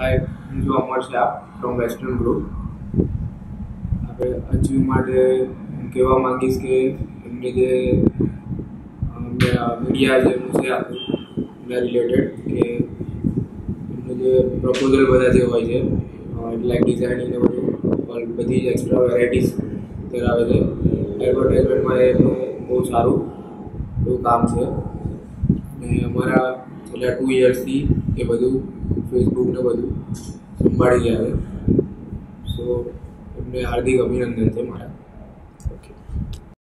Hi, I'm Amar Shah from Western Group. Proposal बधाजे होय छे लाइक डिजाइनिंग ने बधुं और बधी एक्स्ट्रा वेराइटीज धरावे छे। एडवर्टाइजमेंट में एमनो बहुत सारू एवं काम छे ने अमारा छेल्ला 2 इयर्स थी ए बधुं फेसबुक ने बधुं संभाळी રહ્યા છે। सो એમને હાર્દિક અભિનંદન છે મારા।